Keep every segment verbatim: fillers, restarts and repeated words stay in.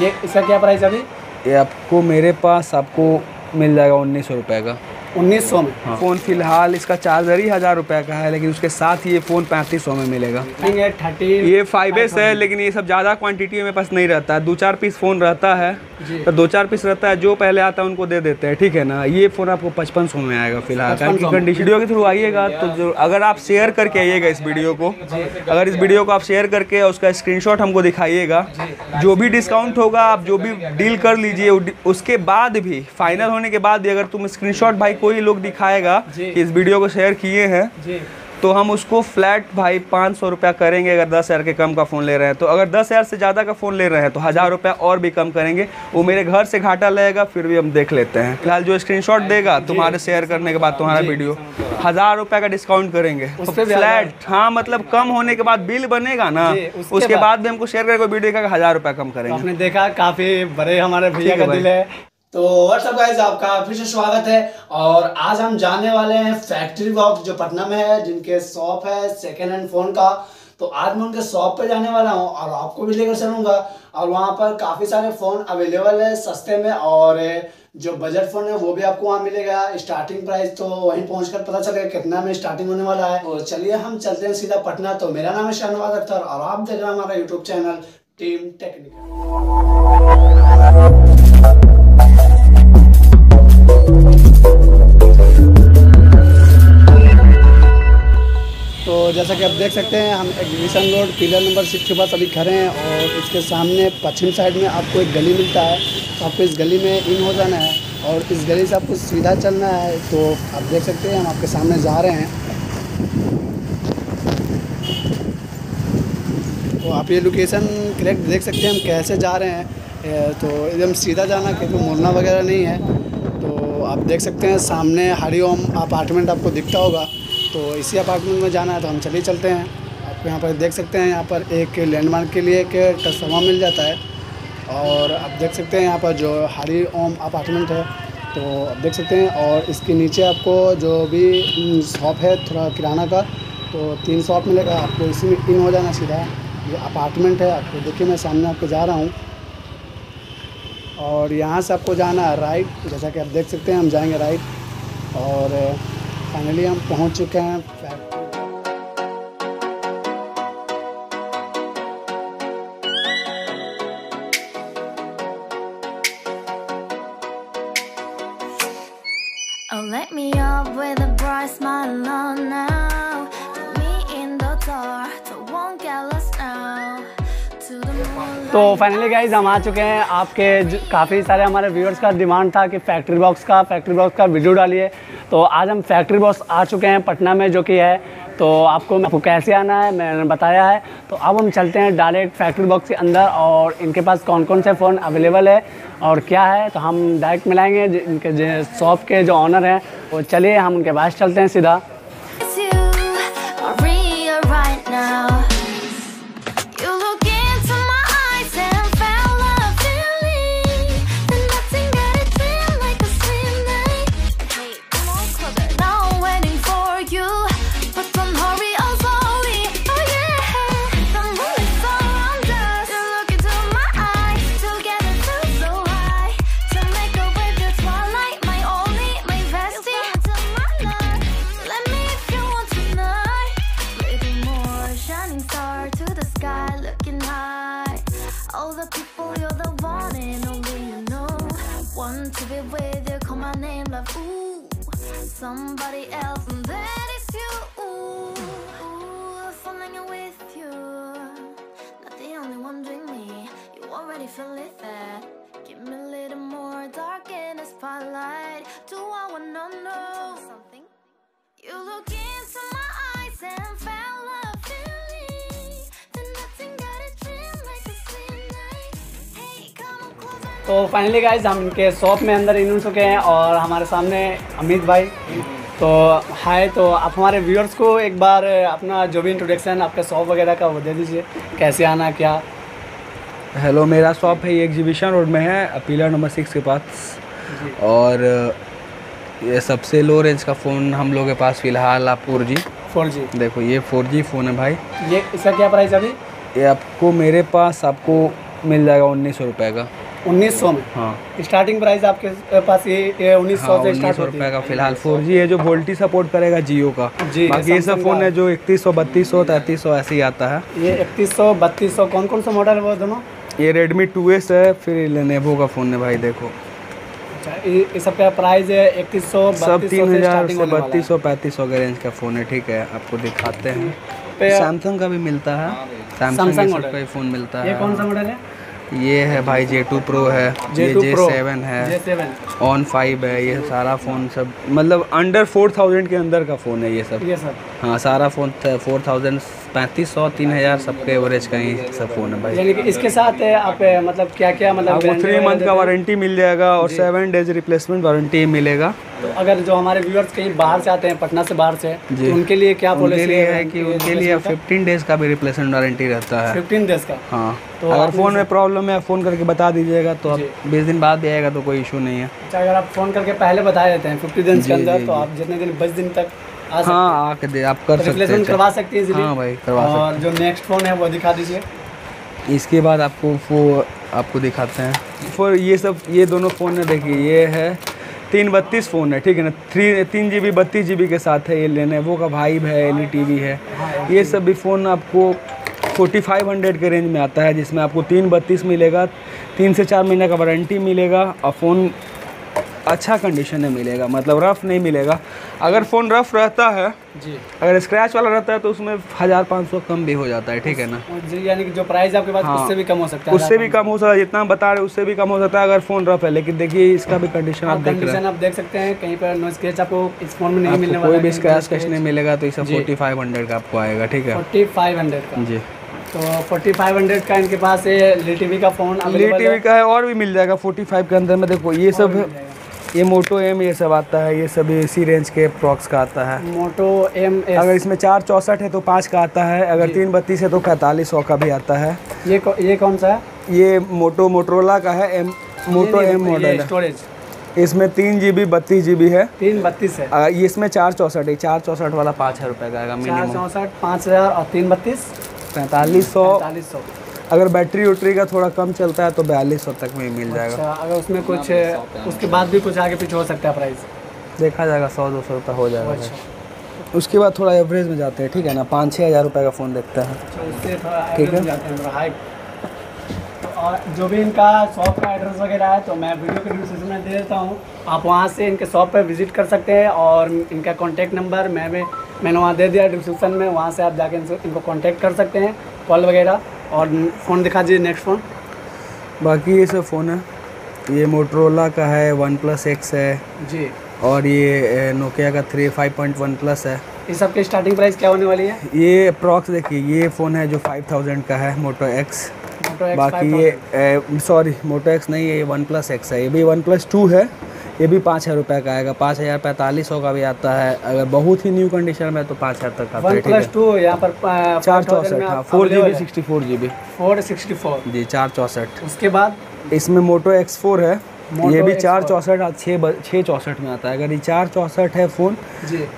ये इसका क्या प्राइस है अभी? ये आपको मेरे पास आपको मिल जाएगा उन्नीस सौ रुपये का। उन्नीस सौ में हाँ। फ़ोन फिलहाल इसका चार्जर ही हज़ार रुपये का है, लेकिन उसके साथ ये फ़ोन पैंतीस सौ में मिलेगा। ये फाइव एस है, लेकिन ये सब ज़्यादा क्वांटिटी में पास नहीं रहता है, दो चार पीस फ़ोन रहता है तो दो चार पीस रहता है, जो पहले आता है उनको दे देते हैं, ठीक है ना। ये फ़ोन आपको पचपन सौ में आएगा फिलहाल। वीडियो के थ्रू आइएगा तो अगर आप शेयर करके आइएगा इस वीडियो को, अगर इस वीडियो को आप शेयर करके उसका स्क्रीनशॉट हमको दिखाइएगा, जो भी डिस्काउंट होगा आप जो भी डील कर लीजिए, उसके बाद भी फाइनल होने के बाद अगर तुम स्क्रीनशॉट भाई कोई लोग दिखाएगा कि इस वीडियो को शेयर किए हैं तो हम उसको फ्लैट भाई पाँच सौ रुपया करेंगे। अगर दस हज़ार के कम का फ़ोन ले रहे हैं तो, अगर दस हज़ार से ज़्यादा का फ़ोन ले रहे हैं तो हज़ार रुपया और भी कम करेंगे। वो मेरे घर से घाटा लगेगा फिर भी हम देख लेते हैं। फिलहाल जो स्क्रीनशॉट देगा तुम्हारे शेयर करने के बाद तुम्हारा वीडियो, हज़ार रुपये का डिस्काउंट करेंगे फ्लैट। हाँ मतलब कम होने के बाद बिल बनेगा ना, उसके बाद भी हमको शेयर करके वीडियो का हज़ार रुपया कम करेंगे। देखा काफ़ी बड़े हमारे भैया का दिल है। तो व्हाट्सअप गाइज आपका फिर से स्वागत है और आज हम जाने वाले हैं फैक्ट्री बॉक्स जो पटना में है, जिनके शॉप है सेकेंड हैंड फ़ोन का। तो आज मैं उनके शॉप पे जाने वाला हूँ और आपको भी लेकर चलूँगा और वहाँ पर काफ़ी सारे फ़ोन अवेलेबल है सस्ते में, और जो बजट फ़ोन है वो भी आपको वहाँ मिलेगा। स्टार्टिंग प्राइस तो वहीं पहुँच कर पता चलेगा कितना में स्टार्टिंग होने वाला है। और चलिए हम चलते हैं सीधा पटना। तो मेरा नाम है शाहनवाज अख्तर और आप देख रहे हैं हमारा यूट्यूब चैनल टीम टेक्निकल। तो जैसा कि आप देख सकते हैं हम exhibition road pillar number six के पास अभी खड़े हैं और इसके सामने पश्चिम साइड में आपको एक गली मिलता है, तो आपको इस गली में इन हो जाना है और इस गली से आपको सीधा चलना है। तो आप देख सकते हैं हम आपके सामने जा रहे हैं। तो आप ये लोकेशन करेक्ट देख सकते हैं हम कैसे जा रहे हैं, तो एकदम सीधा जाना क्योंकि मुड़ना वगैरह नहीं है। तो आप देख सकते हैं सामने हरि ओम अपार्टमेंट आपको दिखता होगा, तो इसी अपार्टमेंट में जाना है। तो हम चलिए चलते हैं। आप यहाँ पर देख सकते हैं यहाँ पर एक लैंडमार्क के लिए एक ट्रांसफार्मर मिल जाता है और आप देख सकते हैं यहाँ पर जो हरि ओम अपार्टमेंट है तो आप देख सकते हैं। और इसके नीचे आपको जो भी शॉप है थोड़ा किराना का, तो तीन शॉप मिलेगा आपको, इसी में इन हो जाना सीधा। ये अपार्टमेंट है आपको, देखिए मैं सामने आपको जा रहा हूँ और यहाँ से आपको जाना है राइट। जैसा कि आप देख सकते हैं हम जाएंगे राइट और फाइनली हम पहुँच चुके हैं। तो फाइनली गाइज हम आ चुके हैं। आपके काफ़ी सारे हमारे व्यूअर्स का डिमांड था कि फैक्ट्री बॉक्स का फैक्ट्री बॉक्स का वीडियो डालिए, तो आज हम फैक्ट्री बॉक्स आ चुके हैं पटना में जो कि है। तो आपको आपको कैसे आना है मैंने बताया है। तो अब हम चलते हैं डायरेक्ट फैक्ट्री बॉक्स के अंदर और इनके पास कौन कौन से फ़ोन अवेलेबल है और क्या है, तो हम डायरेक्ट मिलाएँगे इनके शॉप के जो ऑनर हैं। और चलिए हम उनके पास चलते हैं सीधा। तो फाइनली गाइज हम इनके शॉप में अंदर इन हो चुके हैं और हमारे सामने अमित भाई। तो हाय, तो आप हमारे व्यूअर्स को एक बार अपना जो भी इंट्रोडक्शन आपके शॉप वगैरह का वो दे दीजिए, कैसे आना क्या। हेलो, मेरा शॉप है ये एग्जीबिशन रोड में है पिलर नंबर सिक्स के पास, और ये सबसे लो रेंज का फ़ोन हम लोग के पास फ़िलहाल आप फोर जी फोर जी देखो ये फोर जी फ़ोन है भाई। ये इसका क्या प्राइस है अभी? ये आपको मेरे पास आपको मिल जाएगा उन्नीस सौ रुपये का। उन्नीस सौ में हाँ स्टार्टिंग प्राइस आपके पास ये उन्नीस सौ से स्टार्ट होती है। फिलहाल फोर जी है जो वोल्टी सपोर्ट करेगा जियो का, जी बाकी ये सब फ़ोन है जो इकतीस सौ बत्तीस सौ तैंतीस सौ ऐसे ही आता है। ये इकतीस सौ बत्तीस सौ कौन कौन सा मॉडल है वो दोनों? ये रेडमी टू एस है, फिर लेनेवो का फ़ोन है भाई देखो। ये सब का प्राइस है इकतीस सौ सब तीन हज़ार से बत्तीस सौ पैंतीस सौ के रेंज का फ़ोन है। ठीक है आपको दिखाते हैं। सैमसंग का भी मिलता है, सैमसंग का फ़ोन मिलता है। ये कौन सा मॉडल है? ये है भाई जे टू प्रो है, जे जे सेवन है, ऑन फाइव है, ये सारा फ़ोन सब मतलब अंडर फोर थाउजेंड के अंदर का फ़ोन है ये सब। ये सब हाँ सारा फ़ोन फोर थाउजेंड पैंतीस सौ तीन हज़ार सबके एवरेज का ही सब फ़ोन है भाई। इसके साथ है आप मतलब क्या क्या मतलब थ्री मंथ का वारंटी मिल जाएगा और सेवन डेज रिप्लेसमेंट वारंटी मिलेगा। तो अगर जो हमारे व्यूअर्स कहीं बाहर से आते हैं पटना से बाहर से तो उनके लिए क्या पॉलिसी है कि उनके लिए फिफ्टीन डेज़ का भी रिप्लेसमेंट वारंटी रहता है। फिफ्टीन डेज़ का हाँ। तो अगर फ़ोन में प्रॉब्लम है फ़ोन करके बता दीजिएगा तो आप बीस दिन बाद भी आएगा तो कोई इशू नहीं है। अच्छा अगर आप फ़ोन करके पहले बता देते हैं फिफ्टी दिन के अंदर तो आप जितने दिन बीस दिन तक आ सकते हाँ आके दे आप कर रिप्लेसमेंट करवा सकते हैं। हाँ भाई करवा सकते हैं। और जो नेक्स्ट फ़ोन है वो दिखा दीजिए। इसके बाद आपको वो आपको दिखाते हैं फोर ये सब ये दोनों फ़ोन है। देखिए ये है तीन बत्तीस फ़ोन है ठीक है ना, थ्री तीन जी बी बत्तीस जी बी के साथ है। ये लेनेवो का वाइब है, एल ई टी वी है, ये सब भी फ़ोन आपको फोर्टी फाइव हंड्रेड के रेंज में आता है जिसमें आपको तीन बत्तीस मिलेगा, तीन से चार महीने का वारंटी मिलेगा और फ़ोन अच्छा कंडीशन में मिलेगा मतलब रफ़ नहीं मिलेगा। अगर फ़ोन रफ़ रहता है जी अगर स्क्रैच वाला रहता है तो उसमें हज़ार पाँच सौ कम भी हो जाता है ठीक है ना जी, यानी कि जो प्राइस आपके पास हाँ, उससे भी कम हो सकता है, उससे भी कम हो सकता है जितना बता रहे उससे भी कम हो सकता है अगर फ़ोन रफ़ है। लेकिन देखिए इसका भी कंडीशन आप देख रहे हैं, आप देख सकते हैं कहीं पर नो स्क्रैच आपको इस फोन में नहीं मिलने वाला, कोई भी स्क्रैच कैच नहीं मिलेगा। तो इस फोर्टी फाइव हंड्रेड का आपको आएगा ठीक है, फोर्टी फाइव हंड्रेड का जी। तो फोर्टी फाइव हंड्रेड का इनके पास है ली टी वी का फ़ोन, ली टी वी का है और भी मिल जाएगा फोर्टी फाइव के अंदर में। देखो ये सब ये मोटो एम ये सब आता है, ये सब इसी रेंज के प्रॉक्स का आता है मोटो एम। अगर इसमें चार चौंसठ है तो पाँच का आता है, अगर तीन बत्तीस है तो पैंतालीस सौ का भी आता है। ये ये कौन सा है? ये मोटो मोटरोला का है, M Moto M model storage. इसमें तीन जी बी बत्तीस जी बी है, तीन बत्तीस है। अगर इसमें चार चौंसठ है, चार चौंसठ वाला पाँच हज़ार रुपये का आएगा मिनिमम, चौंसठ पाँच हज़ार और तीन बत्तीस पैंतालीस सौ। अगर बैटरी उटरी का थोड़ा कम चलता है तो बयालीस सौ तक में मिल जाएगा। अच्छा, अगर उसमें कुछ उसके बाद भी कुछ आगे पीछे हो सकता है प्राइस, देखा जाएगा सौ दो सौ रुपये हो जाएगा। अच्छा। उसके बाद थोड़ा एवरेज में जाते हैं ठीक है ना, पाँच छः हज़ार रुपये का फ़ोन देखता है ठीक है। और जो भी इनका शॉप का एड्रेस वगैरह है तो मैं वीडियो के डिस्क्रिप्शन में दे देता हूँ, आप वहाँ से इनके शॉप पर विजिट कर सकते हैं। और इनका कॉन्टैक्ट नंबर मैं भी मैंने वहाँ दे दिया डिस्क्रिप्शन में, वहाँ से आप जाके इनको कांटेक्ट कर सकते हैं कॉल वगैरह। और फ़ोन दिखा दीजिए नेक्स्ट फ़ोन। बाकी ये सब फ़ोन है, ये मोटरोला का है, वन प्लस सिक्स है जी, और ये नोकिया का three five point one plus है। इस सब की स्टार्टिंग प्राइस क्या होने वाली है? ये अप्रॉक्स देखिए ये फ़ोन है जो फाइव थाउजेंड का है मोटो एक्स, बाकी ये सॉरी मोटो एक्स नहीं है ये वन प्लस एक्स है। ये भी वन प्लस टू है, ये भी पाँच हज़ार रुपये का आएगा, पाँच हज़ार पैंतालीस सौ का भी आता है। अगर बहुत ही न्यू कंडीशन में तो पाँच हज़ार तक आता है ठीक है। वन प्लस टू यहाँ पर चार चौंसठ हाँ four G B sixty four G B four sixty four G चार चौंसठ। उसके बाद इसमें मोटो एक्स फोर है, ये भी चार चौंसठ छः छः चौंसठ में आता है। अगर ये चार चौंसठ है फ़ोन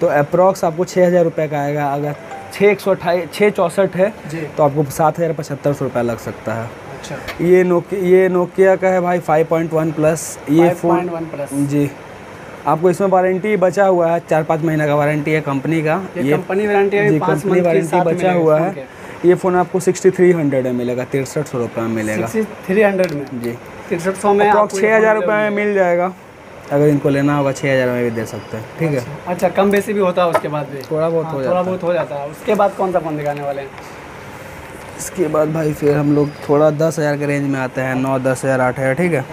तो अप्रॉक्स आपको छः हज़ार रुपये का आएगा, अगर छः एक सौ अट्ठाईस छः चौंसठ है तो आपको सात हज़ार पचहत्तर सौ रुपये लग सकता है। अच्छा। ये नोकिया ये नोकिया का है भाई फाइव पॉइंट वन प्लस, ये फ़ोन जी आपको इसमें वारंटी बचा हुआ है, चार पाँच महीना का वारंटी है कंपनी का, ये कंपनी वारंटी है, कंपनी वारंटी बचा हुआ है। ये फ़ोन आपको सिक्सटी थ्री हंड्रेड में मिलेगा, तिरसठ सौ रुपये में मिलेगा, थ्री हंड्रेड में जी तिरसठ सौ में आपको छः हज़ार रुपये में मिल जाएगा। अगर इनको लेना होगा छः हज़ार में भी दे सकते हैं ठीक है। अच्छा कम बेसी भी होता है उसके बाद भी थोड़ा बहुत हो थोड़ा बहुत हो जाता है। उसके बाद कौन सा फ़ोन दिखाने वाले हैं? इसके बाद भाई फिर हम लोग थोड़ा दस हज़ार के रेंज में आते हैं, नौ दस हज़ार आठ हज़ार ठीक है।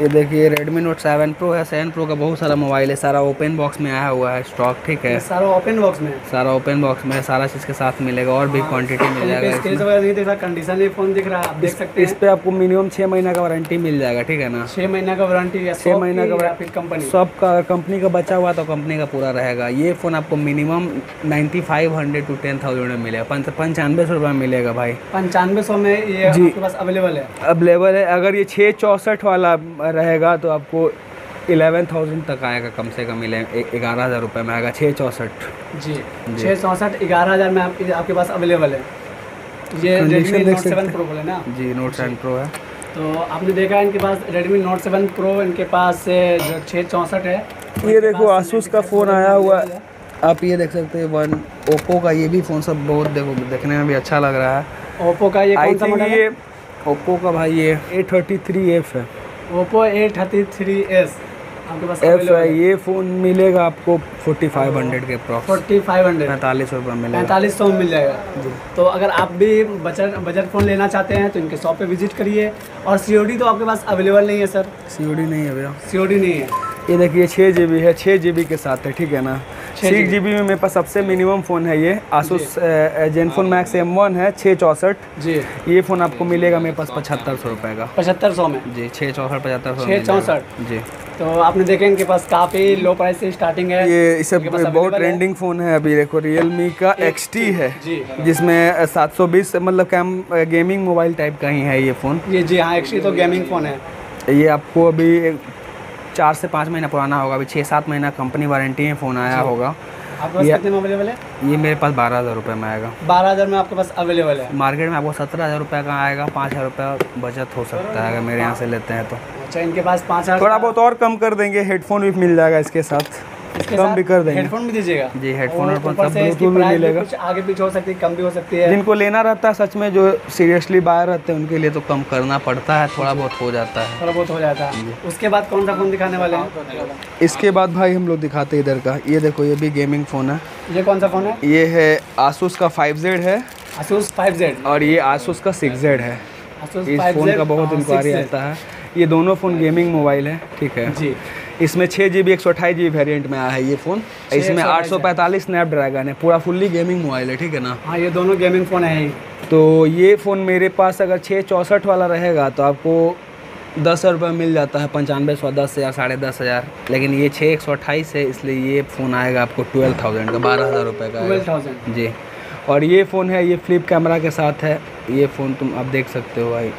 ये देखिए रेडमी नोट सेवन प्रो है, सेवन प्रो का बहुत सारा मोबाइल है, सारा ओपन बॉक्स में आया हुआ है स्टॉक ठीक है। सारा ओपन बॉक्स में सारा ओपन बॉक्स में सारा चीज़ के साथ मिलेगा और भी क्वांटिटी मिल जाएगा। कंडीशन ये फ़ोन दिख रहा है आप देख सकते हैं, इस पर आपको मिनिमम छः महीना का वारंटी मिल जाएगा ठीक है ना, छः महीना का वारंटी है, छः महीना का कंपनी सब का कंपनी का बचा हुआ तो कंपनी का पूरा रहेगा। ये फ़ोन आपको minimum ninety five hundred to ten thousand में मिलेगा, पंचानवे सौ रुपये में मिलेगा भाई, पंचानवे सौ में ये आपके पास अवेलेबल है अवेलेबल है। अगर ये छः चौंसठ वाला रहेगा तो आपको इलेवन थाउजेंड तक आएगा, कम से कम ग्यारह हज़ार रुपये में आएगा, छः चौंसठ जी छः चौंसठ ग्यारह हज़ार में आप, आपके पास अवेलेबल है। ये रेडमी नोट सेवन प्रो बोले ना जी, नोट सेवन प्रो है। तो आपने देखा इनके पास रेडमी नोट सेवन प्रो, इनके पास जो छः चौंसठ है। ये देखो आसूस का फ़ोन आया हुआ है, आप ये देख सकते हैं वन। ओप्पो का ये भी फ़ोन सब बहुत देखो देखने में भी अच्छा लग रहा है। ओप्पो का ये कौन सा मॉडल है? ओप्पो का भाई ये ए थर्टी थ्री एफ है, Oppo A thirty three S आपके पास है। ये फ़ोन मिलेगा आपको फोर्टी फाइव हंड्रेड के अप्रॉक्स, फोर्टी फाइव हंड्रेड पैंतालीस सौ रुपये मिलेगा, पैंतालीस सौ मिल जाएगा। तो अगर आप भी बजट बजट फ़ोन लेना चाहते हैं तो इनके शॉप पे विजिट करिए। और सीओडी तो आपके पास अवेलेबल नहीं है सर? सीओडी नहीं है भैया, सीओडी नहीं है। ये देखिए छः जी बी है, छः जी बी के साथ है, ठीक है ना। सिक्स जी बी में मेरे पास सबसे मिनिमम फ़ोन है ये Asus Zenfone Max M one है छः चौंसठ जी। ये फ़ोन आपको मिलेगा मेरे पास पचहत्तर सौ रुपये का, पचहत्तर सौ में जी, छः चौंसठ पचहत्तर सौ छः चौंसठ जी। तो आपने देखे इनके पास काफ़ी लो प्राइस से स्टार्टिंग है। ये इस बहुत ट्रेंडिंग फ़ोन है। अभी देखो रियलमी का एक्सटी है जिसमें सात सौ बीस मतलब कैम गेमिंग मोबाइल टाइप का ही है ये फ़ोन। ये जी हाँ, एक्सटी तो गेमिंग फ़ोन है। ये आपको अभी चार से पाँच महीना पुराना होगा, अभी छः सात महीना कंपनी वारंटी में फ़ोन आया होगा। आपके पास कितने में अवेलेबल है? ये मेरे पास बारह हज़ार रुपये में आएगा, बारह हज़ार में आपके पास अवेलेबल है। मार्केट में आपको सत्रह हज़ार रुपये का आएगा, पाँच हज़ार रुपये बचत हो सकता है अगर मेरे यहाँ से लेते हैं तो। अच्छा, इनके पास पाँच हज़ार थोड़ा बहुत और कम कर देंगे। हेडफोन भी मिल जाएगा इसके साथ, इसके कम साथ भी कर देंगे। हेडफोन भी दीजिएगा जी, हेडफोन हेडफोन सब ब्लूटूथ भी मिलेगा। कुछ आगे पीछे हो सकती है, कम भी हो सकती है। जिनको लेना रहता है सच में, जो सीरियसली बायर रहते हैं उनके लिए तो कम करना पड़ता है, थोड़ा बहुत हो जाता है, थोड़ा बहुत हो जाता है। उसके बाद कौन सा फ़ोन दिखाने वाले हैं? इसके बाद भाई हम लोग दिखाते हैं इधर का। ये देखो ये भी गेमिंग फ़ोन है। ये कौन सा फ़ोन है? ये है आसूस का फाइव जेड है, आसूस फाइव जेड। और ये आसूस का सिक्स जेड है। इस फ़ोन का बहुत इंक्वायरी आता है। ये दोनों फ़ोन गेमिंग मोबाइल है, ठीक है जी। इसमें छः जी बी एक सौ अट्ठाईस जी बी वेरियंट में आया है ये फ़ोन। इसमें आठ सौ पैंतालीस स्नैपड्रैगन है, पूरा फुल्ली गेमिंग मोबाइल है, ठीक है ना। हाँ, ये दोनों गेमिंग फ़ोन है। तो ये फ़ोन मेरे पास अगर छः चौंसठ वाला रहेगा तो आपको दस हज़ार रुपये मिल जाता है, पंचानवे सौ दस हज़ार साढ़े दस हज़ार। लेकिन ये छः एक सौ अट्ठाईस है, इसलिए ये फ़ोन आएगा आपको ट्वेल्व थाउजेंड का, बारह हज़ार रुपये का, ट्वेल्व थाउजेंड जी। और ये फ़ोन है, ये फ्लिप कैमरा के साथ है। ये फ़ोन तुम आप देख सकते हो भाई,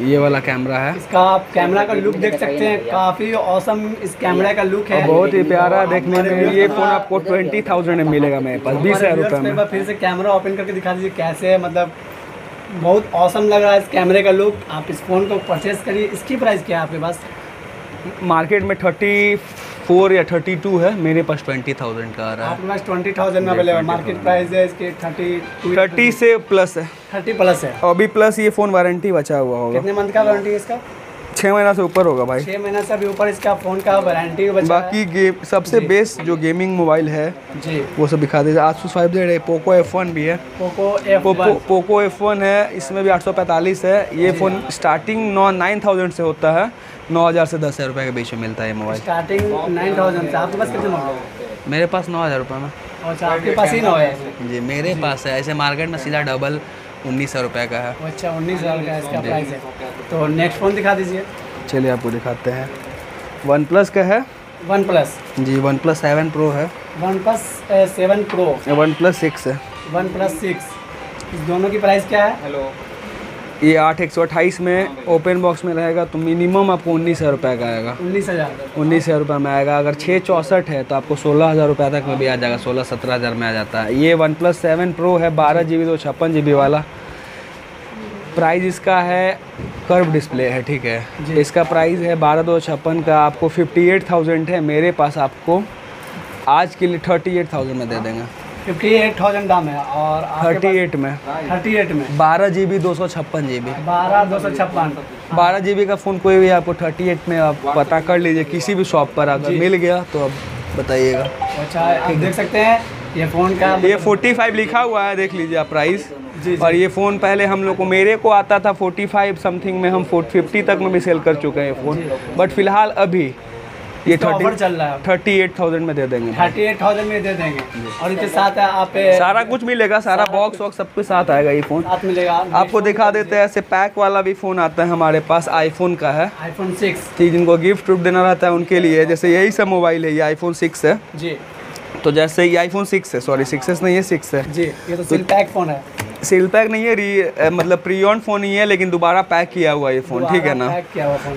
ये वाला कैमरा है। इसका आप कैमरा का लुक देख सकते हैं, काफ़ी औसम इस कैमरे का लुक है, बहुत ही प्यारा देखने में। ये फ़ोन आपको ट्वेंटी थाउजेंड में मिलेगा मेरे पास, बीस हज़ार रुपये में। फिर से कैमरा ओपन करके दिखा दीजिए कैसे है, मतलब बहुत औसम लग रहा है इस कैमरे का लुक। आप इस फ़ोन को परचेज़ करिए। इसकी प्राइस क्या है आपके पास? मार्केट में थर्टी फोर या थर्टी टू है, मेरे पास ट्वेंटी थाउजेंड का आ रहा है। आपके पास ट्वेंटी थाउजेंड में अवेलेबल, मार्केट प्राइस है इसके थर्टी थर्टी से प्लस है, थर्टी प्लस है। और भी प्लस ये फ़ोन वारंटी बचा हुआ होगा। कितने मंथ का वारंटी है इसका? छः महीना से ऊपर होगा भाई, छः महीना से भी ऊपर इसका फ़ोन का वारंटी बचा। बाकी गेम सबसे बेस्ट जो गेमिंग मोबाइल है जी, वो सब दिखा दीजिए। आसूस फाइव जेड है, पोको एफ वन भी है, Poco F one Poco F one है। इसमें भी आठ सौ पैंतालीस है। ये फ़ोन स्टार्टिंग नौ नाइन थाउजेंड से होता है, नौ हज़ार से दस हज़ार रुपये के बीच में मिलता है ये मोबाइल, स्टार्टिंग नाइन थाउजेंड से। आपके पास कितने मॉडल है? मेरे पास नौ हज़ार रुपये में। अच्छा, आपके पास ही नौ है जी? मेरे पास है, ऐसे मार्केट में सीधा डबल उन्नीस सौ रुपये का है। अच्छा, उन्नीस हज़ार का इसका प्राइस है। तो नेक्स्ट फ़ोन दिखा दीजिए। चलिए आपको दिखाते हैं, वन प्लस का है, वन प्लस जी, वन प्लस सेवन प्रो है, OnePlus seven pro, OnePlus six है, वन प्लस सिक्स। दोनों की प्राइस क्या है? हेलो, ये आठ एक सौ अट्ठाईस में ओपन बॉक्स में रहेगा तो मिनिमम आपको उन्नीस हज़ार रुपये का आएगा, उन्नीस हज़ार उन्नीस हज़ार रुपये में आएगा। अगर छः चौंसठ है तो आपको सोलह हज़ार रुपये तक में भी आ जाएगा, सोलह सत्रह हज़ार में आ जाता है। ये वन प्लस सेवन प्रो है, बारह जी बी दो छप्पन जी बी वाला। प्राइस इसका है, कर्व डिस्प्ले है, ठीक है। इसका प्राइस है बारह दो छप्पन का, आपको फिफ्टी एट थाउजेंड है। मेरे पास आपको आज के लिए थर्टी एट थाउजेंड में दे देंगे, फिफ्टी एट थाउजेंड दाम है। और थर्टी एट में थर्टी एट में बारह जी बी दो सौ छप्पन जी बी बारह दो सौ छप्पन बारह जी बी का फ़ोन कोई भी आपको थर्टी एट में आप पता कर लीजिए किसी भी शॉप पर, अगर मिल गया तो आप बताइएगा। अच्छा, आप देख सकते हैं ये फ़ोन का ये फोर्टी फाइव लिखा हुआ है, देख लीजिए आप प्राइस। और ये फ़ोन पहले हम लोग को मेरे को आता था फोर्टी फाइव समथिंग में, हम फोर फिफ्टी तक में भी सेल कर चुके हैं फ़ोन। बट फिलहाल अभी ये थर्टी चल रहा है, थर्टी एट थाउजेंड में दे देंगे, थर्टी एट थाउजेंड में दे देंगे। और इसके साथ आप सारा कुछ मिलेगा, सारा बॉक्स वॉक्स सब कुछ साथ आएगा ये फ़ोन, साथ मिलेगा। आपको दिखा देते हैं, ऐसे पैक वाला भी फ़ोन आता है हमारे पास। आईफोन का है, आईफोन सिक्स जी, जिनको गिफ्ट विफ्ट देना रहता है उनके लिए। जैसे यही सब मोबाइल है, ये आईफोन सिक्स है जी। तो जैसे ये आईफोन सिक्स है, सॉरी सिक्स एस नहीं है, सिक्स है जी। ये तो सिल पैक फ़ोन है, सील पैक नहीं है, री मतलब प्री ऑन फ़ोन ही है, लेकिन दोबारा पैक किया हुआ ये फ़ोन, ठीक है ना।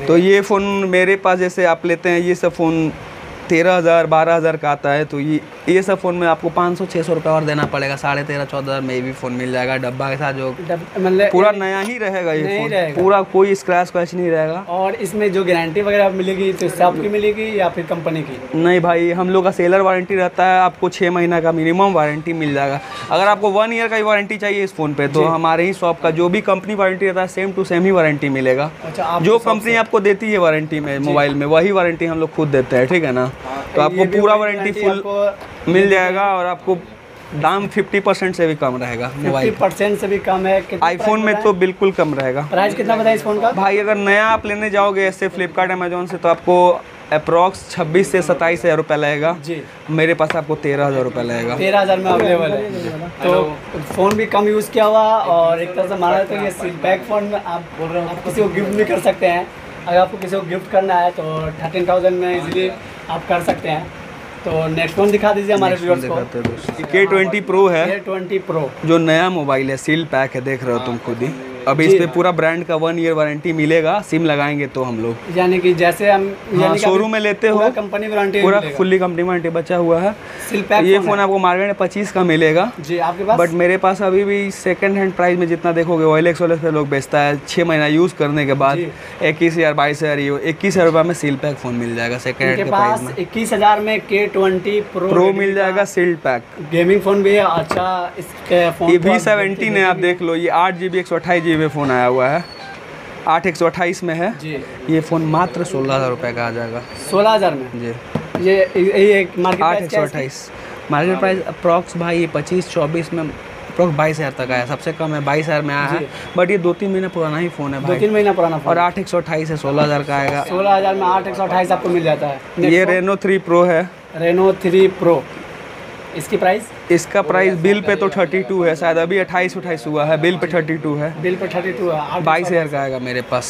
तो ये फ़ोन मेरे पास जैसे आप लेते हैं ये सब फ़ोन तेरह हज़ार बारह हज़ार का आता है तो ये ये सब फ़ोन में आपको पाँच सौ छः सौ रुपये और देना पड़ेगा। साढ़े तेरह चौदह हज़ार में भी फ़ोन मिल जाएगा डब्बा के साथ, जो मतलब पूरा नया ही रहेगा ये फोन, पूरा कोई स्क्रैच वैच नहीं रहेगा। और इसमें जो गारंटी वगैरह मिलेगी तो शॉप की मिलेगी या फिर कंपनी की? नहीं भाई, हम लोग का सेलर वारंटी रहता है, आपको छः महीना का मिनिमम वारंटी मिल जाएगा। अगर आपको वन ईयर का ही वारंटी चाहिए इस फ़ोन पर तो हमारे ही शॉप का जो भी कंपनी वारंटी रहता है सेम टू सेम ही वारंटी मिलेगा। जो कंपनी आपको देती है वारंटी में मोबाइल में वही वारंटी हम लोग खुद देते हैं, ठीक है ना। तो आपको पूरा वारंटी फुल मिल जाएगा और आपको दाम पचास परसेंट से भी कम रहेगा मोबाइल। पचास परसेंट से भी कम है आईफोन में तो बिल्कुल कम रहेगा। प्राइस कितना बताया इस फोन का? भाई अगर नया आप लेने जाओगे ऐसे फ्लिपकार्ट अमेजोन से तो आपको अप्रॉक्स छब्बीस से सत्ताईस हज़ार रुपये लगेगा जी। मेरे पास आपको तेरह हज़ार रुपये लगेगा, तेरह हज़ार में अवेलेबल है। तो फ़ोन भी कम यूज़ किया हुआ और एक तरह से माना तो ये सिल्कबैक फ़ोन आप बोल रहे हो, आप किसी को गिफ्ट भी कर सकते हैं। अगर आपको किसी को गिफ्ट करना है तो थर्टीन थाउजेंड में इजीली आप कर सकते हैं। तो नेक्स्ट फोन दिखा दीजिए हमारे व्यूअर्स को। के ट्वेंटी प्रो है, के ट्वेंटी प्रो जो नया मोबाइल है, सील पैक है, देख रहे हो तुम खुद ही। अभी इस पे पूरा ब्रांड का वन ईयर वारंटी मिलेगा सिम लगाएंगे तो हम लोग, यानी कि जैसे हम हाँ, शोरूम में लेते हो कंपनी वारंटी, पूरा फुल्ली कंपनी वारंटी बचा हुआ है। ये फोन आपको मार्केट में पच्चीस का मिलेगा जी आपके पास, बट मेरे पास अभी भी सेकंड हैंड प्राइस में जितना देखोगे ओएलएक्स ओएलएक्स पे लोग बेचता है। छः महीना यूज़ करने के बाद इक्कीस हज़ार बाईस हज़ार इक्कीस हज़ार रुपये में सील पैक फ़ोन मिल जाएगा सेकंड हैंड प्राइस में। इक्कीस हज़ार में के ट्वेंटी प्रो मिल जाएगा सील पैक, गेमिंग फ़ोन भी है। अच्छा ये वी सेवेंटीन है, आप देख लो, ये आठ जी बी एक सौ अट्ठाईस जी बी फ़ोन आया हुआ है, आठ एक सौ अट्ठाईस में है जी। ये फ़ोन मात्र सोलह हज़ार रुपये का आ जाएगा, सोलह हज़ार में जी। ये ये आठ एक सौ अट्ठाईस मार्केट प्राइस अप्रॉक्स भाई ये पच्चीस चौबीस में अप्रॉक्स बाईस हज़ार तक आया, सबसे कम है बाईस हज़ार में आया है। बट ये दो तीन महीना पुराना ही फ़ोन है भाई, दो तीन महीना पुराना और आठ एक सौ अट्ठाईस है, सोलह हज़ार का आएगा। सोलह हज़ार में आठ एक सौ अट्ठाईस आपको मिल जाता है। ये रेनो थ्री प्रो है, रेनो थ्री प्रो इसकी प्राइस, इसका प्राइस बिल पे तो बत्तीस है, शायद अभी अट्ठाईस अट्ठाईस हुआ है, बिल पे बत्तीस है, बिल पे बत्तीस है। बाईस हज़ार का आएगा मेरे पास,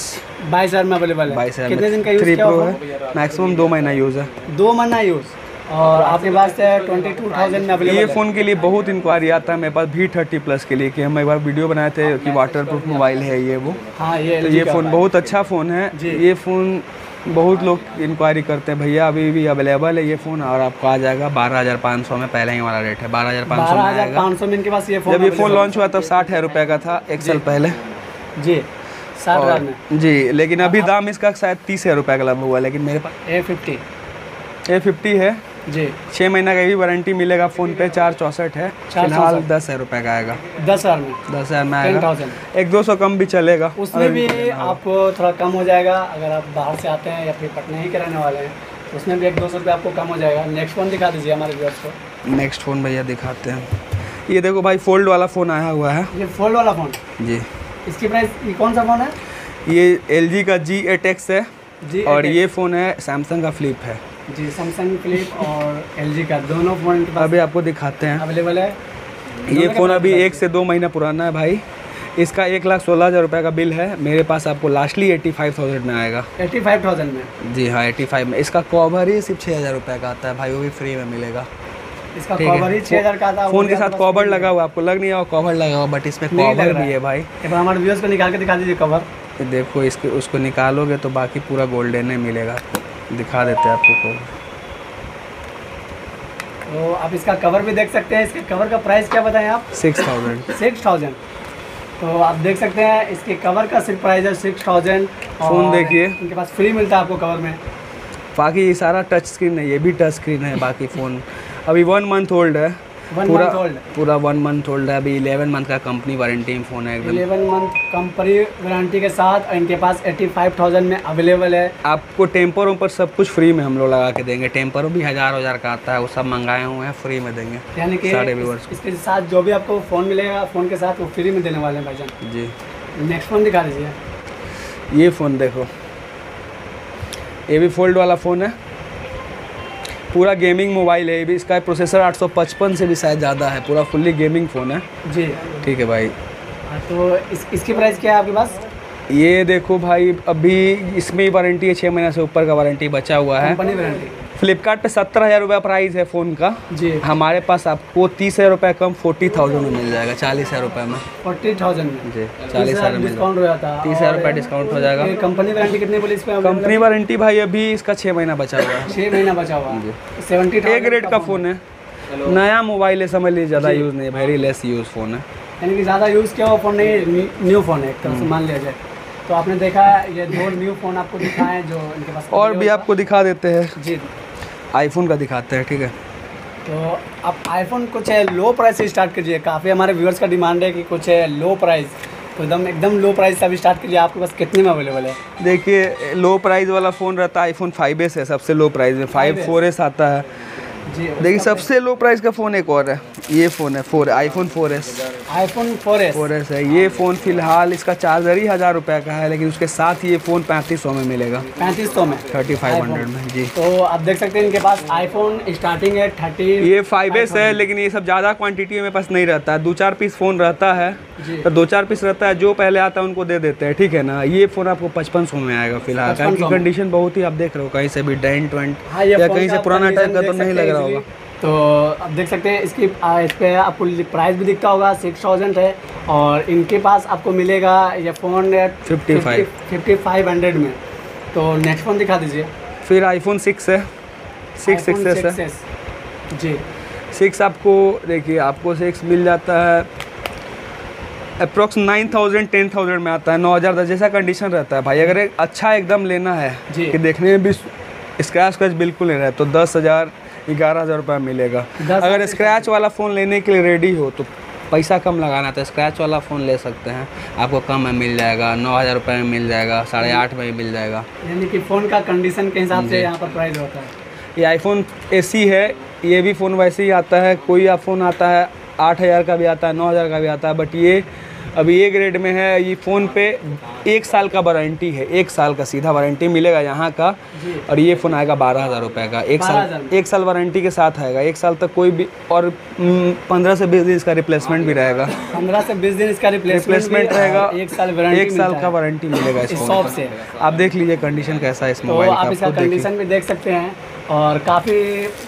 बाईस हज़ार में अवेलेबल है। बाईस हज़ार कितने दिन का यूज़ किया हुआ है? मैक्सिमम दो महीना यूज़ है, दो महीना यूज़। और आपके पास ट्वेंटी टू थाउजेंड में अवेलेबल। ये फ़ोन के लिए बहुत इंक्वायरी आता है मेरे पास भी थर्टी प्लस के लिए, कि हम एक बार वीडियो बनाए थे कि वाटर प्रूफ मोबाइल है ये वो, हाँ ये ये फ़ोन बहुत अच्छा फ़ोन है। ये फ़ोन बहुत लोग इंक्वायरी करते हैं, भैया अभी भी अवेलेबल है ये फ़ोन और आपको आ जाएगा बारह हज़ार पाँच सौ में, पहले ही वाला रेट है बारह हज़ार पाँच सौ में आएगा। पाँच सौ में इनके पास ये फ़ोन, जब ये फ़ोन लॉन्च हुआ तब साठ हज़ार रुपये का था एक साल पहले जी, साठ हज़ार में जी। लेकिन अभी दाम इसका शायद तीस हज़ार रुपये का लग हुआ, लेकिन मेरे पास ए फिफ्टी ए फिफ्टी है जी, छः महीना का भी वारंटी मिलेगा फ़ोन पे, चार चौंसठ है, फिलहाल दस हज़ार रुपये का आएगा, दस हज़ार में दस हज़ार में आएगा। एक दो सौ कम भी चलेगा, उसमें भी आपको थोड़ा कम हो जाएगा अगर आप बाहर से आते हैं या फिर पटना ही कराने वाले हैं, तो उसमें भी एक दो सौ रुपये आपको कम हो जाएगा। नेक्स्ट फ़ोन दिखा दीजिए हमारे व्यूअर्स को। नेक्स्ट फ़ोन भैया दिखाते हैं, ये देखो भाई फोल्ड वाला फ़ोन आया हुआ है, ये फोल्ड वाला फ़ोन जी। इसकी प्राइस, कौन सा फ़ोन है ये? एल जी का जी एट एक्स है जी, और ये फ़ोन है सैमसंग का फ्लिप है जी, सैमसंग फ्लिप और एलजी का दोनों फ़ोन अभी आपको दिखाते हैं अवेलेबल है। ये फ़ोन अभी एक से दो महीना पुराना है भाई, इसका एक लाख सोलह हज़ार रुपये का बिल है, मेरे पास आपको लास्टली एट्टी फाइव थाउजेंड में आएगा, एट्टी फाइव थाउजेंड में जी हाँ, एट्टी फाइव में। इसका कवर ही सिर्फ छः हज़ार रुपये का आता है भाई, वो भी फ्री में मिलेगा। इसका कवर ही छः हज़ार का आता है, फ़ोन के साथ कवर लगा हुआ, आपको लग नहीं रहा कवर लगा हुआ, बट इसमें कवर भी है भाई। हमारे व्यूअर्स को निकाल के दिखा दीजिए कवर, देखो इसके उसको निकालोगे तो बाकी पूरा गोल्डन ही मिलेगा, दिखा देते हैं आपको कवर। तो आप इसका कवर भी देख सकते हैं, इसके कवर का प्राइस क्या बताएं आप? सिक्स थाउजेंड सिक्स थाउजेंड तो आप देख सकते हैं इसके कवर का सिर्फ प्राइस है सिक्स थाउजेंड फ़ोन देखिए इनके पास फ्री मिलता है आपको कवर में। बाकी ये सारा टच स्क्रीन है, ये भी टच स्क्रीन है। बाकी फ़ोन अभी वन मंथ ओल्ड है, पूरा पूरा वन मंथ ओल्ड है, अभी इलेवन मंथ का कंपनी वारंटी फ़ोन है, इलेवन मंथ कंपनी वारंटी के साथ, और इनके पास एट्टी फाइव थाउजेंड में अवेलेबल है। आपको टेम्पर ऊपर सब कुछ फ्री में हम लोग लगा के देंगे, टेम्पर भी हज़ार हज़ार का आता है, वो सब मंगाए हुए हैं, फ्री में देंगे, यानी कि इसके साथ जो भी आपको फ़ोन मिलेगा फ़ोन के साथ वो फ्री में देने वाले हैं भाईजान जी। नेक्स्ट फ़ोन दिखा दीजिए, ये फ़ोन देखो, ये भी फोल्ड वाला फ़ोन है, पूरा गेमिंग मोबाइल है, ये भी इसका प्रोसेसर आठ सौ पचपन से भी शायद ज़्यादा है, पूरा फुल्ली गेमिंग फ़ोन है जी। ठीक है भाई, तो इस, इसकी प्राइस क्या है आपके पास? ये देखो भाई अभी इसमें वारंटी है, छः महीना से ऊपर का वारंटी बचा हुआ है, कंपनी वारंटी फ्लिपकार्ट पे सत्तर हज़ार रुपया प्राइस है फ़ोन का जी। हमारे पास आपको तीस हज़ार रुपये कम फोर्टी थाउजेंड में मिल जाएगा, चालीस हज़ार रुपये में फोर्टी थाउजेंड में जी, चालीस हज़ार डिस्काउंट हो जाता है, तीस हज़ार रुपये डिस्काउंट हो जाएगा। कंपनी वारंटी कितनी बोली इस पर? कंपनी वारंटी भाई अभी इसका छः महीना बचा हुआ है, छः महीना बचा हुआ जी। सेवेंटी ए ग्रेड का फ़ोन है, नया मोबाइल है, समझ लीजिए, ज़्यादा यूज़ नहीं, वेरी लेस यूज़ फ़ोन है, यानी कि ज़्यादा यूज़ किया हुआ फ़ोन नहीं, न्यू फ़ोन है एकदम से मान लिया जाए। तो आपने देखा ये दो न्यू फ़ोन आपको दिखाए जो इनके पास, और भी आपको दिखा देते हैं जी, आईफोन का दिखाते हैं ठीक है। तो आप आईफोन कुछ लो प्राइस से स्टार्ट कीजिए, काफ़ी हमारे व्यूअर्स का डिमांड है कि कुछ लो प्राइस, तो एकदम एकदम लो प्राइस से आप स्टार्ट कीजिए, आपके पास कितने में अवेलेबल है? देखिए लो प्राइस वाला फ़ोन रहता है आईफोन फाइव एस है, सबसे लो प्राइस में फाइव फोर एस आता है जी। देखिए सबसे लो प्राइस का फ़ोन एक और है, ये फ़ोन है four iPhone four S, iPhone four S four S है ये फ़ोन। फ़िलहाल इसका चार्जर ही हज़ार रुपये का है, लेकिन उसके साथ ये फ़ोन पैंतीस सौ में मिलेगा, पैंतीस सौ में थर्टी फाइव हंड्रेड में जी। तो आप देख सकते हैं इनके पास आईफोन स्टार्टिंग है थर्टी, ये फाइव एस है, लेकिन ये सब ज़्यादा क्वान्टिटी में पास नहीं रहता है, दो चार पीस फ़ोन रहता है, तो दो चार पीस रहता है, जो पहले आता है उनको दे देते हैं ठीक है ना। ये फ़ोन आपको पचपन सौ में आएगा फिलहाल, कारण की कंडीशन बहुत ही आप देख रहे हो, कहीं से भी डेंट वेंट या कहीं से पुराना टाइप का तो नहीं लग रहा होगा। तो आप देख सकते हैं इसकी आ, इस पर आपको प्राइस भी दिखता होगा सिक्स थाउजेंड है, और इनके पास आपको मिलेगा ये phone fifty five fifty five hundred में। तो नेक्स्ट फ़ोन दिखा दीजिए, फिर आईफोन सिक्स है, सिक्स सिक्स एस जी। सिक्स आपको देखिए आपको सिक्स मिल जाता है approx nine thousand ten thousand में आता है, नौ हज़ार दस जैसा कंडीशन रहता है भाई। अगर एक अच्छा एकदम लेना है कि देखने में भी स्क्रैच स्क्रैच बिल्कुल नहीं रहा है तो दस हज़ार ग्यारह हज़ार रुपये मिलेगा। अगर स्क्रैच वाला फ़ोन लेने के लिए रेडी हो तो पैसा कम लगाना तो स्क्रैच वाला फ़ोन ले सकते हैं, आपको कम में मिल जाएगा, नौ हज़ार रुपये में मिल जाएगा, साढ़े आठ में मिल जाएगा, यानी कि फ़ोन का कंडीशन के हिसाब से यहाँ पर प्राइस होता है। ये आईफोन एसी है, ये भी फ़ोन वैसे ही आता है, कोई फ़ोन आता है आठ हज़ार का भी आता है, नौ हज़ार का भी आता है, बट ये अभी ये ग्रेड में है। ये फ़ोन पे एक साल का वारंटी है, एक साल का सीधा वारंटी मिलेगा यहाँ का, और ये फ़ोन आएगा बारह हज़ार रुपये का, एक साल एक साल वारंटी के साथ आएगा, एक साल तक कोई भी, और पंद्रह से बीस दिन इसका रिप्लेसमेंट भी रहेगा, पंद्रह से बीस दिन इसका रिप्लेसमेंट रहेगा, एक साल एक साल का वारंटी मिलेगा इस शॉप से। आप देख लीजिए कंडीशन कैसा है इस मोबाइल का, आप इसका कंडीशन भी देख सकते हैं, और काफ़ी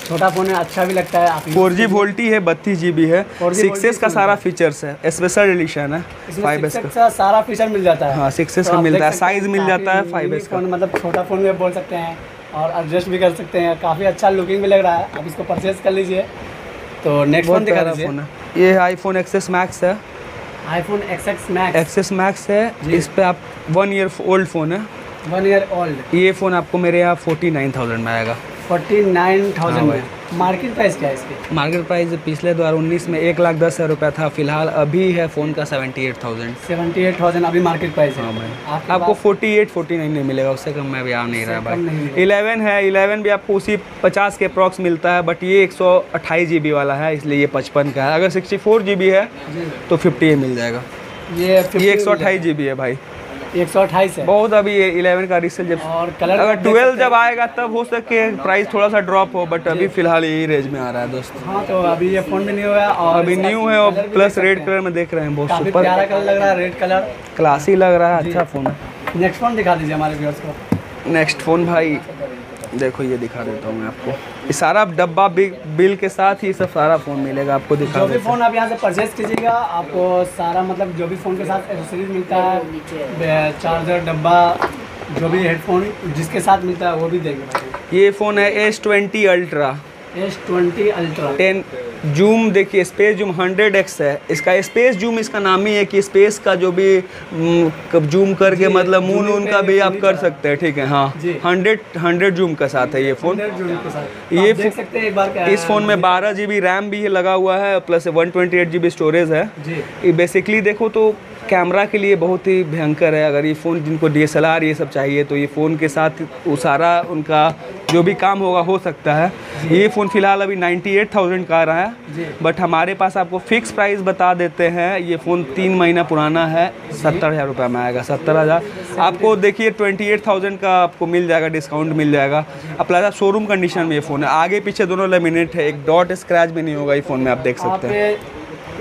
छोटा फ़ोन है, अच्छा भी लगता है। आप फोर जी वोल्टी है, बत्तीस जी बी है, सिक्स एस का सारा फीचर्स है, स्पेशल एडिशन है, फाइव एस का सारा फीचर मिल जाता है, हाँ सिक्स एस का मिलता है, साइज़ मिल जाता है फाइव एस का, मतलब छोटा फ़ोन भी बोल सकते हैं और एडजस्ट भी कर सकते हैं, काफ़ी अच्छा लुकिंग भी लग रहा है, आप इसको परचेज़ कर लीजिए। तो नेक्स्ट फ़ोन दिखा रहा फ़ोन है, ये आई फोन एक्सेस मैक्स है, iPhone XS max XS max है, इस पर आप वन ईयर ओल्ड फ़ोन है, वन ईयर ओल्ड, ये फ़ोन आपको मेरे यहाँ फोर्टी नाइन थाउजेंड में आएगा, फोर्टी नाइन थाउजेंड में। मार्केट प्राइस क्या है इसकी? मार्केट प्राइस पिछले दो हज़ार उन्नीस में एक लाख दस हज़ार रुपया था, फिलहाल अभी है फ़ोन का seventy eight thousand seventy eight thousand अभी मार्केट प्राइस है। हाँ भाई आपको फोर्टी एट फोर्टी नाइन नहीं मिलेगा, उससे कम में अभी आ नहीं रहा भाई। इलेवन है, इलेवन भी आपको उसी पचास के अप्रॉक्स मिलता है, बट ये एक सौ अट्ठाईस जी बी वाला है, इसलिए ये पचपन का है। अगर सिक्सटी फोर जी बी है तो फिफ्टी मिल जाएगा, ये ये एक सौ अट्ठाईस जी बी है भाई, एक सौ अट्ठाईस है बहुत अभी ये इलेवन का रिसेल, जब और कलर अगर ट्वेल्व जब आएगा तब हो सके प्राइस थोड़ा सा ड्रॉप हो, बट अभी फिलहाल यही रेंज में आ रहा है दोस्तों। हाँ तो अभी ये फ़ोन भी न्यू है और अभी न्यू है, और प्लस रेड कलर में देख रहे हैं, बहुत सुपर प्यारा कलर लग रहा है, रेड कलर क्लासी लग रहा है, अच्छा फ़ोन है। नेक्स्ट फ़ोन दिखा दीजिए हमारे व्यूअर्स को। नेक्स्ट फ़ोन भाई देखो ये दिखा देता हूँ मैं आपको, ये सारा डब्बा बिल के साथ ही सब सारा फ़ोन मिलेगा आपको, दिखा जो भी फ़ोन आप यहाँ से परचेज कीजिएगा आपको सारा, मतलब जो भी फ़ोन के साथ एक्सेसरीज मिलता है, चार्जर डब्बा जो भी हेडफोन जिसके साथ मिलता है वो भी देंगे। ये फ़ोन है S twenty ultra, S twenty ultra ten zoom, देखिए स्पेस जूम हंड्रेड एक्स है इसका, स्पेस जूम इसका नाम ही है कि स्पेस का जो भी जूम करके मतलब मून उन का भी आप कर सकते हैं ठीक है। हाँ हंड्रेड हंड्रेड जूम का साथ है ये फ़ोन, ये देख सकते हैं एक बार। इस फ़ोन में बारह जी बी रैम भी लगा हुआ है, plus one twenty eight G B storage है। ये बेसिकली देखो तो कैमरा के लिए बहुत ही भयंकर है, अगर ये फ़ोन जिनको डी एस एल आर ये सब चाहिए तो ये फ़ोन के साथ वो सारा उनका जो भी काम होगा हो सकता है। ये फ़ोन फ़िलहाल अभी अट्ठानवे हज़ार का आ रहा है, बट हमारे पास आपको फ़िक्स प्राइस बता देते हैं। ये फ़ोन तीन महीना पुराना है, सत्तर हज़ार रुपये में आएगा, सत्तर हज़ार आपको देखिए अट्ठाईस हज़ार का आपको मिल जाएगा, डिस्काउंट मिल जाएगा। अपना शोरूम कंडीशन में ये फ़ोन है, आगे पीछे दोनों लेमिनेट है, एक डॉट स्क्रैच भी नहीं होगा ये फ़ोन में, आप देख सकते हैं।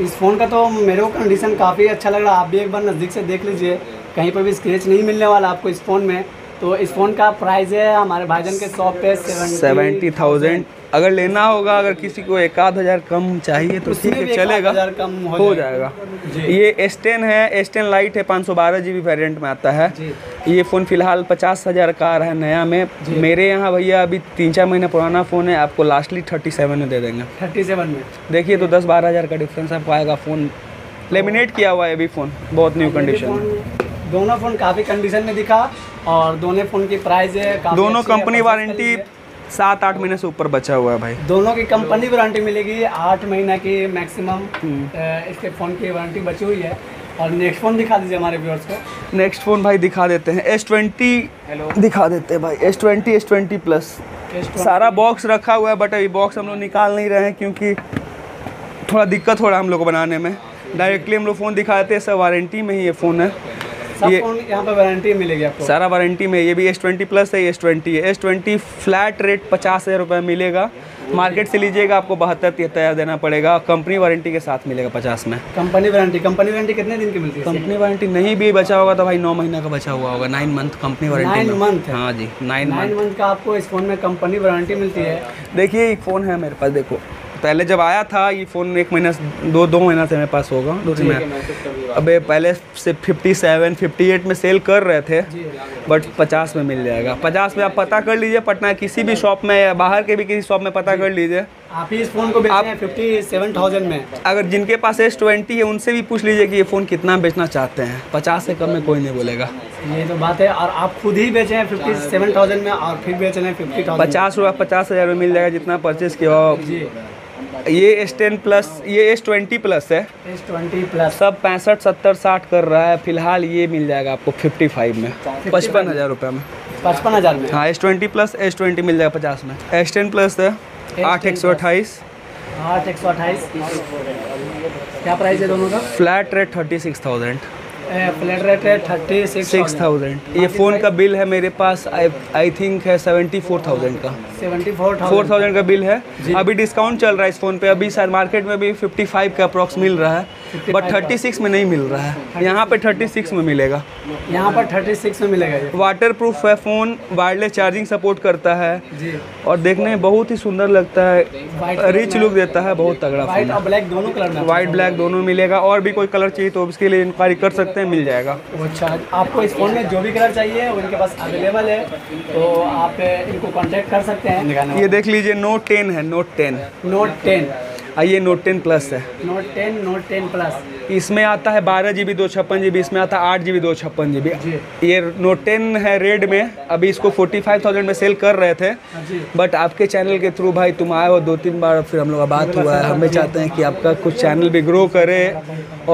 इस फ़ोन का तो मेरे को कंडीशन काफ़ी अच्छा लग रहा है, आप भी एक बार नज़दीक से देख लीजिए, कहीं पर भी स्क्रैच नहीं मिलने वाला आपको इस फ़ोन में। तो इस फ़ोन का प्राइस है हमारे भाईजन के शॉप पे सेवेंटी थाउजेंड। अगर लेना होगा, अगर किसी को एक आध हज़ार कम चाहिए तो ठीक है, चलेगा, कम हो, हो जाएगा, जाएगा। ये एस टेन है, एस टेन लाइट है, पाँच सौ बारह जी बी वेरियंट में आता है ये फ़ोन। फ़िलहाल पचास हज़ार का आ रहा है नया में। मेरे यहाँ भैया अभी तीन चार महीना पुराना फ़ोन है, आपको लास्टली थर्टी सेवन में दे देंगे। थर्टी सेवन में देखिए तो दस बारह हज़ार का डिफरेंस आपको आएगा। फ़ोन लेमिनेट किया हुआ है अभी, फ़ोन बहुत न्यू कंडीशन। दोनों फ़ोन काफ़ी कंडीशन में दिखा और दोनों फ़ोन की प्राइस है, दोनों कंपनी वारंटी सात आठ महीने से ऊपर बचा हुआ है भाई। दोनों की कंपनी वारंटी मिलेगी आठ महीना की मैक्सिमम, इसके फ़ोन की वारंटी बची हुई है। और नेक्स्ट फ़ोन दिखा दीजिए हमारे व्यूअर्स को। नेक्स्ट फ़ोन भाई दिखा देते हैं, एस ट्वेंटी दिखा देते हैं भाई। S twenty, S twenty plus सारा बॉक्स रखा हुआ है, बट अभी बॉक्स हम लोग निकाल नहीं रहे हैं क्योंकि थोड़ा दिक्कत हो रहा है हम लोग को बनाने में। डायरेक्टली हम लोग फ़ोन दिखा देते हैं, सब वारंटी में ही ये फ़ोन है। ये यहाँ पर वारंटी मिलेगी आपको, सारा वारंटी में। ये भी एस ट्वेंटी प्लस है, एस ट्वेंटी है। एस ट्वेंटी फ्लैट रेट पचास हज़ार रुपये मिलेगा, मार्केट से लीजिएगा आपको बहत्तर तिहत्तर हज़ार देना पड़ेगा। कंपनी वारंटी के साथ मिलेगा पचास में। कंपनी वारंटी, कंपनी वारंटी कितने दिन की मिलती है? कंपनी वारंटी नहीं भी बचा होगा तो भाई नौ महीना का बचा हुआ होगा, nine month company warranty. Nine month? हाँ जी, नाइन मंथ का आपको इस फ़ोन में कंपनी वारंटी मिलती है। देखिए एक फ़ोन है मेरे पास, देखो पहले जब आया था ये फ़ोन एक महीना दो दो महीना से मेरे पास होगा, दो तीन महीना। अब पहले से सत्तावन, अट्ठावन में सेल कर रहे थे, बट पचास में मिल जाएगा। पचास में आप पता कर लीजिए, पटना किसी भी शॉप में या बाहर के भी किसी शॉप में पता कर लीजिए। आप इस फ़ोन को आप सत्तावन हज़ार में, अगर जिनके पास एस ट्वेंटी है उनसे भी पूछ लीजिए कि ये फ़ोन कितना बेचना चाहते हैं, पचास से कम में कोई नहीं बोलेगा। ये तो बात है। और आप खुद ही बेचे हैं सत्तावन हज़ार में और फिर बेच रहे हैं फिफ्टी थाउजेंड। पचास रुपये पचास हज़ार में मिल जाएगा जितना परचेज़ किया हो। ये एस टेन प्लस, ये एस ट्वेंटी प्लस है, एस ट्वेंटी प्लस सब पैंसठ सत्तर साठ कर रहा है। फिलहाल ये मिल जाएगा आपको पचपन में, पचपन हज़ार रुपये में, पचपन हज़ार में। हाँ, S twenty plus, S twenty मिल जाएगा पचास में। एस टेन प्लस है आठ एक सौ अट्ठाईस, आठ एक सौ अट्ठाईस क्या प्राइस है दोनों का? Flat rate thirty six thousand, flat rate है थर्टी सिक्स थाउजेंड। ये फ़ोन का बिल है मेरे पास, आई थिंक है सेवेंटी फोर थाउजेंड का, सेवेंटी फोर थाउजेंड का बिल है। अभी डिस्काउंट चल रहा है इस फ़ोन पे, अभी शायद मार्केट में भी पचपन का अप्रॉक्स मिल रहा है, बट थर्टी सिक्स में नहीं मिल रहा है, यहाँ पे थर्टी सिक्स में मिलेगा। यहाँ पर थर्टी सिक्स में मिलेगा। वाटर प्रूफ है फ़ोन, वायरलेस चार्जिंग सपोर्ट करता है और देखने में बहुत ही सुंदर लगता है, रिच लुक देता है, बहुत तगड़ा। वाइट और ब्लैक दोनों कलर में, वाइट ब्लैक दोनों मिलेगा। और भी कोई कलर चाहिए तो उसके लिए इंक्वायरी कर सकते, मिल जाएगा। अच्छा, आपको इस फ़ोन में जो भी कलर चाहिए उनके पास अवेलेबल है, तो आप इनको कांटेक्ट कर सकते हैं। ये देख लीजिए नोट टेन है, नोट टेन, नोट टेन ये नोट टेन प्लस है, note ten, note ten plus. इसमें आता है बारह जी बी दो छप्पन जी बी, इसमें आता है आठ जी बी दो छप्पन जी बी। ये नोट टेन है रेड में, अभी इसको फोर्टी फाइव थाउजेंड में सेल कर रहे थे, बट आपके चैनल के थ्रू भाई तुम आए हो दो तीन बार, फिर हम लोग का बात हुआ है। हमें चाहते हैं कि आपका कुछ चैनल भी ग्रो करे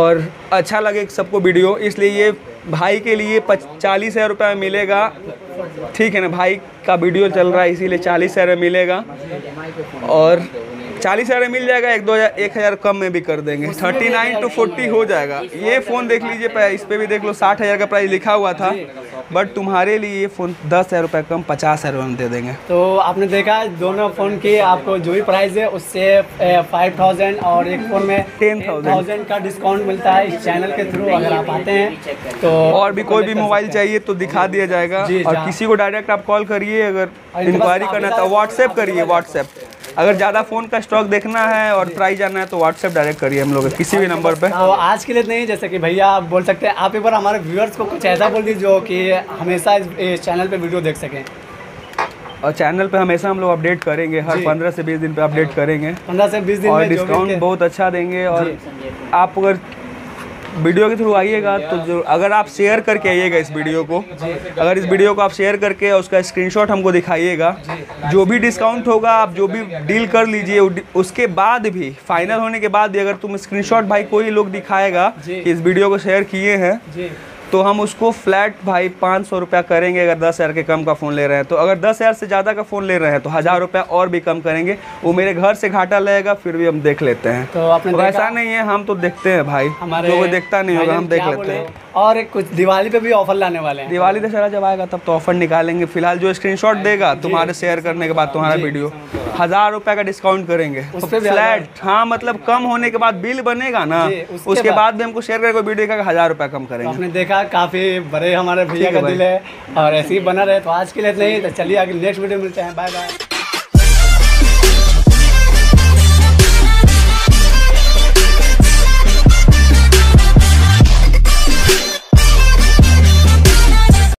और अच्छा लगे सबको वीडियो, इसलिए ये भाई के लिए चालीस हज़ार रुपये में मिलेगा, ठीक है ना? भाई का वीडियो चल रहा है इसीलिए चालीस हज़ार में मिलेगा, और चालीस हज़ार मिल जाएगा, एक दो हज़ार एक हज़ार कम में भी कर देंगे, थर्टी नाइन टू फोर्टी हो जाएगा। ये फ़ोन देख लीजिए, इस पर भी देख लो साठ हज़ार का प्राइस लिखा हुआ था, बट तुम्हारे लिए ये फ़ोन दस हज़ार रुपये कम पचास हज़ार में दे देंगे। तो आपने देखा दोनों फ़ोन की आपको जो भी प्राइस है उससे फाइव थाउजेंड और एक फ़ोन में टेन थाउजेंड का डिस्काउंट मिलता है इस चैनल के थ्रू, अगर आप आते हैं तो। और भी कोई भी मोबाइल चाहिए तो दिखा दिया जाएगा, और किसी को डायरेक्ट आप कॉल करिए अगर इंक्वायरी करना था। व्हाट्सएप करिए, व्हाट्सएप अगर ज़्यादा फ़ोन का स्टॉक देखना है और प्राइस जानना है तो व्हाट्सएप डायरेक्ट करिए हम लोग किसी भी नंबर पे। आज के लिए नहीं, जैसे कि भैया आप बोल सकते हैं, आप एक बार हमारे व्यूअर्स को कुछ ऐसा बोल दीजिए कि हमेशा इस चैनल पे वीडियो देख सकें। और चैनल पे हमेशा हम लोग अपडेट करेंगे, हर पंद्रह से बीस दिन पे अपडेट करेंगे, पंद्रह से बीस दिन और डिस्काउंट बहुत अच्छा देंगे। और आप अगर वीडियो के थ्रू आइएगा तो जो अगर आप शेयर करके आइएगा इस वीडियो को, अगर इस वीडियो को आप शेयर करके और उसका स्क्रीनशॉट हमको दिखाइएगा, जो भी डिस्काउंट होगा आप जो भी डील कर लीजिए, उसके बाद भी फाइनल होने के बाद भी अगर तुम स्क्रीनशॉट भाई कोई लोग दिखाएगा कि इस वीडियो को शेयर किए हैं, तो हम उसको फ्लैट भाई पाँच सौ रुपया करेंगे। अगर दस हज़ार के कम का फ़ोन ले रहे हैं तो, अगर दस हज़ार से ज़्यादा का फ़ोन ले रहे हैं तो हज़ार रुपया और भी कम करेंगे। वो मेरे घर से घाटा लगेगा फिर भी हम देख लेते हैं, तो ऐसा नहीं है, हम तो देखते हैं भाई, जो तो देखता नहीं होगा हम देख लेते हैं। और एक कुछ दिवाली पे भी ऑफर लाने वाले हैं। दिवाली दशहरा जब आएगा तब तो ऑफर निकालेंगे। फिलहाल जो स्क्रीनशॉट देगा तुम्हारे शेयर करने के बाद तुम्हारा वीडियो, हजार रुपए का डिस्काउंट करेंगे उस पे फ्लैट। हाँ मतलब कम होने के बाद बिल बनेगा ना, उसके बाद भी हमको शेयर करके वीडियो का हजार रुपए कम करेंगे। आपने देखा काफी बड़े हमारे भैया का दिल है और ऐसे ही बना रहे। तो आज के लिए इतना ही, तो चलिए आगे नेक्स्ट वीडियो मिलते हैं, बाय बाय।